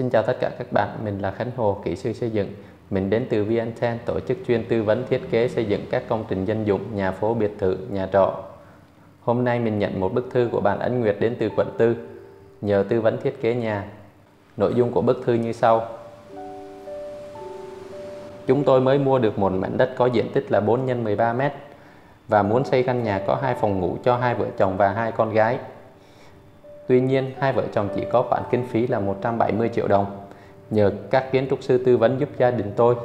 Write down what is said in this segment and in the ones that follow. Xin chào tất cả các bạn, mình là Khánh Hồ, kỹ sư xây dựng. Mình đến từ VN10, tổ chức chuyên tư vấn thiết kế xây dựng các công trình dân dụng, nhà phố, biệt thự, nhà trọ. Hôm nay mình nhận một bức thư của bạn Ánh Nguyệt đến từ quận 4, nhờ tư vấn thiết kế nhà. Nội dung của bức thư như sau. Chúng tôi mới mua được một mảnh đất có diện tích là 4 x 13 m và muốn xây căn nhà có 2 phòng ngủ cho 2 vợ chồng và 2 con gái. Tuy nhiên, 2 vợ chồng chỉ có khoản kinh phí là 170 triệu đồng. Nhờ các kiến trúc sư tư vấn giúp gia đình tôi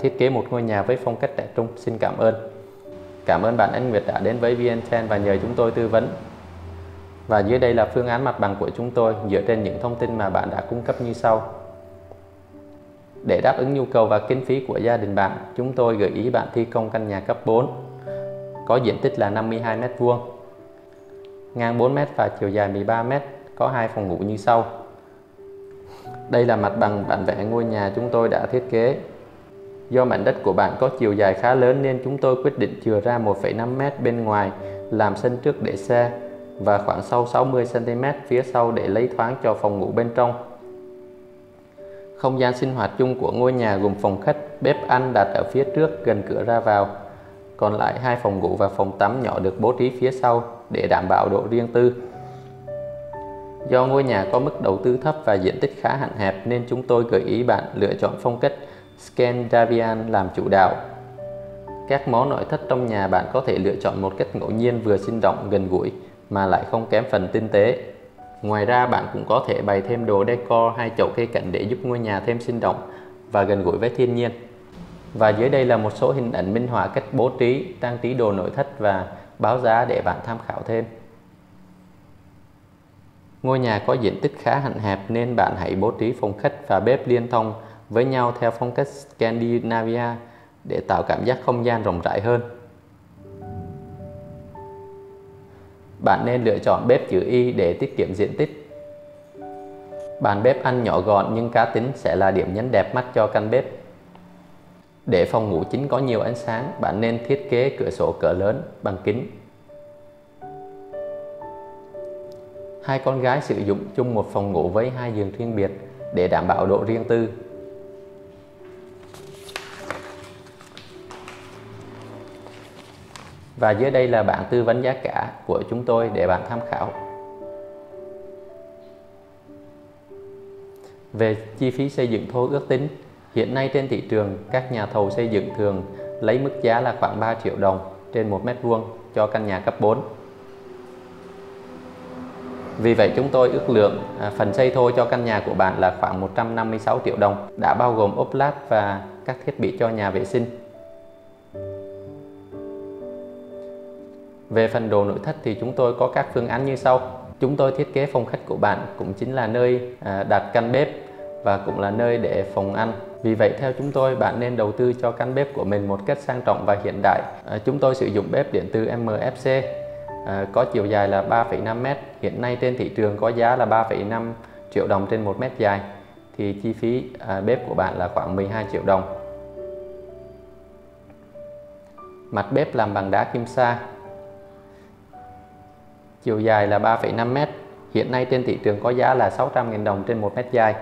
thiết kế một ngôi nhà với phong cách trẻ trung. Xin cảm ơn. Cảm ơn bạn Ánh Nguyệt đã đến với VN10 và nhờ chúng tôi tư vấn. Và dưới đây là phương án mặt bằng của chúng tôi dựa trên những thông tin mà bạn đã cung cấp như sau. Để đáp ứng nhu cầu và kinh phí của gia đình bạn, chúng tôi gợi ý bạn thi công căn nhà cấp 4 có diện tích là 52 m², ngang 4 m và chiều dài 13 m, có 2 phòng ngủ như sau. Đây là mặt bằng bản vẽ ngôi nhà chúng tôi đã thiết kế. Do mảnh đất của bạn có chiều dài khá lớn nên chúng tôi quyết định chừa ra 1,5 m bên ngoài làm sân trước để xe và khoảng sau 60 cm phía sau để lấy thoáng cho phòng ngủ bên trong. Không gian sinh hoạt chung của ngôi nhà gồm phòng khách, bếp ăn đặt ở phía trước gần cửa ra vào. Còn lại 2 phòng ngủ và phòng tắm nhỏ được bố trí phía sau để đảm bảo độ riêng tư. Do ngôi nhà có mức đầu tư thấp và diện tích khá hạn hẹp nên chúng tôi gợi ý bạn lựa chọn phong cách Scandinavian làm chủ đạo. Các món nội thất trong nhà bạn có thể lựa chọn một cách ngẫu nhiên, vừa sinh động, gần gũi mà lại không kém phần tinh tế. Ngoài ra bạn cũng có thể bày thêm đồ decor hay chậu cây cảnh để giúp ngôi nhà thêm sinh động và gần gũi với thiên nhiên. Và dưới đây là một số hình ảnh minh họa cách bố trí, trang trí đồ nội thất và báo giá để bạn tham khảo thêm. Ngôi nhà có diện tích khá hạn hẹp nên bạn hãy bố trí phòng khách và bếp liên thông với nhau theo phong cách Scandinavia để tạo cảm giác không gian rộng rãi hơn. Bạn nên lựa chọn bếp chữ Y để tiết kiệm diện tích. Bàn bếp ăn nhỏ gọn nhưng cá tính sẽ là điểm nhấn đẹp mắt cho căn bếp. Để phòng ngủ chính có nhiều ánh sáng, bạn nên thiết kế cửa sổ cỡ lớn bằng kính. 2 con gái sử dụng chung một phòng ngủ với 2 giường riêng biệt để đảm bảo độ riêng tư. Và dưới đây là bảng tư vấn giá cả của chúng tôi để bạn tham khảo. Về chi phí xây dựng thô ước tính, hiện nay trên thị trường, các nhà thầu xây dựng thường lấy mức giá là khoảng 3 triệu đồng trên 1 m² cho căn nhà cấp 4. Vì vậy chúng tôi ước lượng phần xây thô cho căn nhà của bạn là khoảng 156 triệu đồng, đã bao gồm ốp lát và các thiết bị cho nhà vệ sinh. Về phần đồ nội thất thì chúng tôi có các phương án như sau. Chúng tôi thiết kế phòng khách của bạn cũng chính là nơi đặt căn bếp và cũng là nơi để phòng ăn. Vì vậy theo chúng tôi, bạn nên đầu tư cho căn bếp của mình một cách sang trọng và hiện đại. Chúng tôi sử dụng bếp điện từ MFC có chiều dài là 3,5 m. Hiện nay trên thị trường có giá là 3,5 triệu đồng trên 1 m dài. Thì chi phí bếp của bạn là khoảng 12 triệu đồng. Mặt bếp làm bằng đá kim sa, chiều dài là 3,5 m. Hiện nay trên thị trường có giá là 600.000 đồng trên 1 m dài.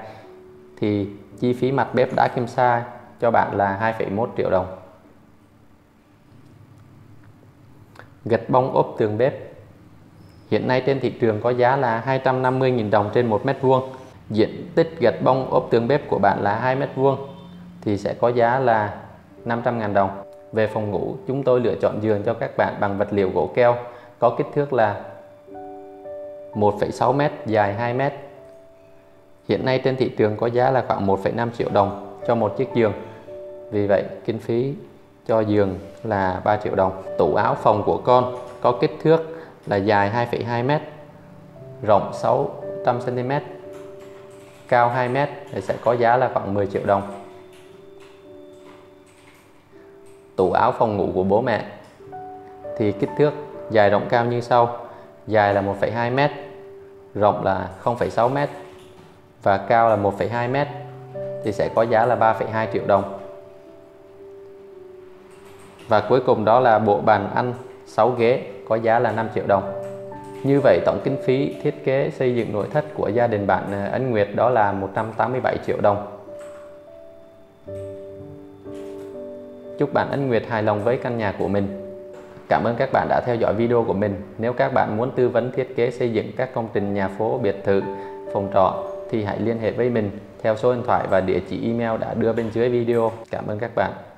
Thì chi phí mặt bếp đá kim sa cho bạn là 2,1 triệu đồng. Gạch bông ốp tường bếp hiện nay trên thị trường có giá là 250.000 đồng trên 1 m². Diện tích gạch bông ốp tường bếp của bạn là 2 m² thì sẽ có giá là 500.000 đồng. Về phòng ngủ, chúng tôi lựa chọn giường cho các bạn bằng vật liệu gỗ keo có kích thước là 1,6 m, dài 2 m. Hiện nay trên thị trường có giá là khoảng 1,5 triệu đồng cho một chiếc giường. Vì vậy kinh phí cho giường là 3 triệu đồng. Tủ áo phòng của con có kích thước là dài 2,2 m, rộng 600 cm, cao 2 m thì sẽ có giá là khoảng 10 triệu đồng. Tủ áo phòng ngủ của bố mẹ thì kích thước dài rộng cao như sau. Dài là 1,2 m, rộng là 0,6 m và cao là 1,2 m thì sẽ có giá là 3,2 triệu đồng. Và cuối cùng đó là bộ bàn ăn 6 ghế có giá là 5 triệu đồng. Như vậy tổng kinh phí thiết kế xây dựng nội thất của gia đình bạn Ánh Nguyệt đó là 187 triệu đồng. Chúc bạn Ánh Nguyệt hài lòng với căn nhà của mình. Cảm ơn các bạn đã theo dõi video của mình. Nếu các bạn muốn tư vấn thiết kế xây dựng các công trình nhà phố, biệt thự, phòng trọ thì hãy liên hệ với mình theo số điện thoại và địa chỉ email đã đưa bên dưới video. Cảm ơn các bạn.